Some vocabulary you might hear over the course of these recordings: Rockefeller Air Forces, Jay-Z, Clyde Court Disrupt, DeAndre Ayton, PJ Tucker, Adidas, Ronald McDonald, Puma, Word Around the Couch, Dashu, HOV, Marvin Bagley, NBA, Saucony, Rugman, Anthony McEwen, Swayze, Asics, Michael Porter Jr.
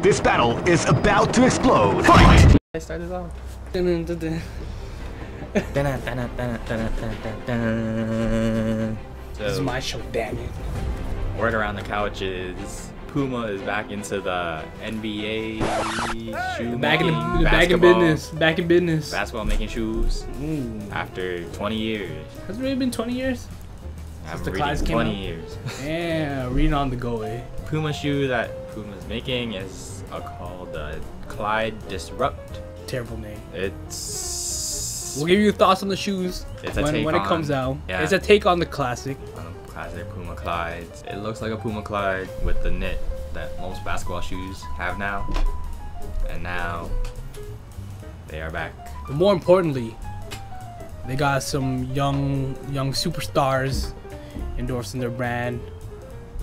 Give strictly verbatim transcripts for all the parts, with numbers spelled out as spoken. This battle is about to explode. Fight! I started off. So, this is my show, damn it. Word around the couch is Puma is back into the N B A shoe back in the, back in business. Back in business. Basketball making shoes. Ooh. After twenty years. Has it really been twenty years? Since the class came out. twenty years. Yeah, reading on the go, eh? Puma shoe that Puma's making is uh, called the uh, Clyde Disrupt. Terrible name. It's. We'll give you thoughts on the shoes it's a when, take when on, it comes out. Yeah. It's a take on the classic. Classic Puma Clydes. It looks like a Puma Clyde with the knit that most basketball shoes have now. And now they are back. But more importantly, they got some young young superstars endorsing their brand.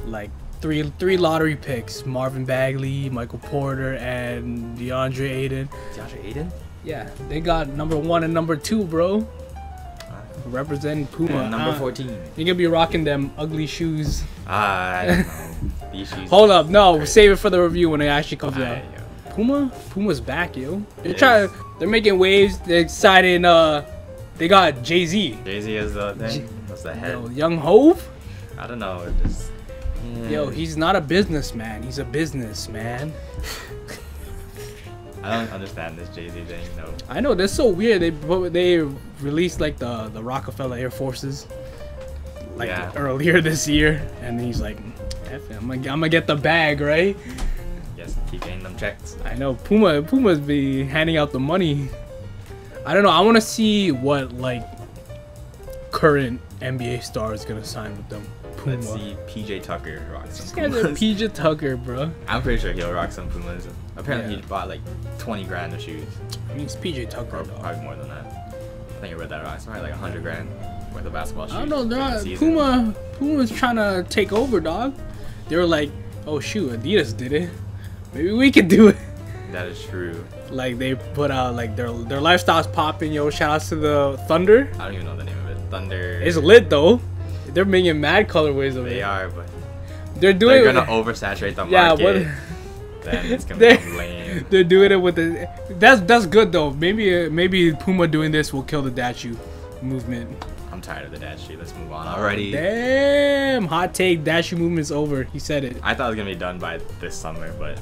Like three three lottery picks. Marvin Bagley, Michael Porter, and DeAndre Ayton. DeAndre Ayton? Yeah. They got number one and number two, bro. Representing Puma, yeah, number uh, fourteen. You're gonna be rocking them ugly shoes. Ah, uh, I don't know. These shoes. Hold up, no, crazy. Save it for the review when it actually comes uh, out. Yo. Puma, Puma's back, yo. They're it trying. Is. They're making waves. They're excited. Uh, they got Jay-Z. Jay-Z is the thing. That's the head. Yo, Young Hove. I don't know. It just. Mm. Yo, he's not a businessman. He's a businessman. I don't understand this Jay-Z thing, no. I know, that's so weird. They they released like the, the Rockefeller Air Forces like yeah. earlier this year, and he's like, F it, I'm gonna, I'm gonna get the bag, right? Yes, keep getting them checks. I know, Puma Puma's be handing out the money. I don't know, I wanna see what like current N B A star is gonna sign with them. Puma. Let's see P J Tucker rock some Pumas. This guy's a P J Tucker, bro. I'm pretty sure he'll rock some Pumas. Apparently yeah. he bought like twenty grand of shoes. I mean, it's P J Tucker. Or, probably more than that. I think I read that right. It's probably like one hundred grand worth of basketball shoes. I don't know, dog. Puma, Puma's trying to take over, dog. They were like, oh shoot, Adidas did it. Maybe we could do it. That is true. Like they put out, like their their lifestyle's popping, yo. Shout outs to the Thunder. I don't even know the name of it. Thunder. It's lit though. They're making mad colorways of they it. They are, but they're doing. They're gonna oversaturate the market. Yeah, what? Then it's gonna they're, be lame. They're doing it with the. That's that's good though. Maybe uh, maybe Puma doing this will kill the Dashu movement. I'm tired of the Dashu. Let's move on already. Damn, hot take. Dashu movement's over. He said it. I thought it was gonna be done by this summer, but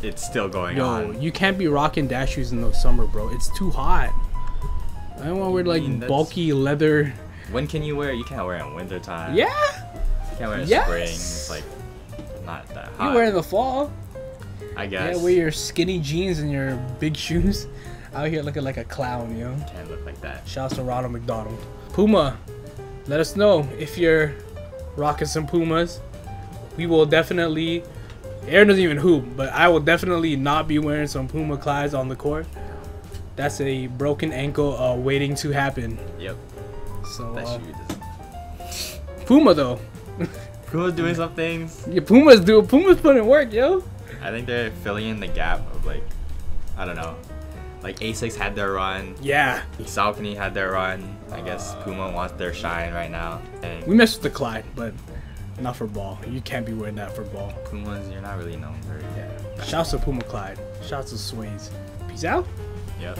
it's still going Yo, on. Yo, you can't be rocking Dashus in the summer, bro. It's too hot. I don't want to wear like mean, bulky leather. When can you wear it? You can't wear it in winter time. Yeah. You can't wear it in yes. spring. It's like not that hot. You wear it in the fall. I guess. Yeah, wear your skinny jeans and your big shoes. Out here looking like a clown, yo. Can't look like that. Shouts to Ronald McDonald. Puma, let us know if you're rocking some Pumas. We will definitely. Aaron doesn't even hoop, but I will definitely not be wearing some Puma Clydes on the court. That's a broken ankle uh, waiting to happen. Yep. So, uh, Puma though. Puma's doing some things. Yeah, Puma's do Puma's putting work, yo. I think they're filling in the gap of like, I don't know, like Asics had their run. Yeah. Saucony had their run. I guess Puma wants their shine right now. And we messed with the Clyde, but not for ball. You can't be wearing that for ball. Pumas, you're not really known for. Yeah. Shouts to Puma Clyde. Shouts to Swayze. Peace out. Yep.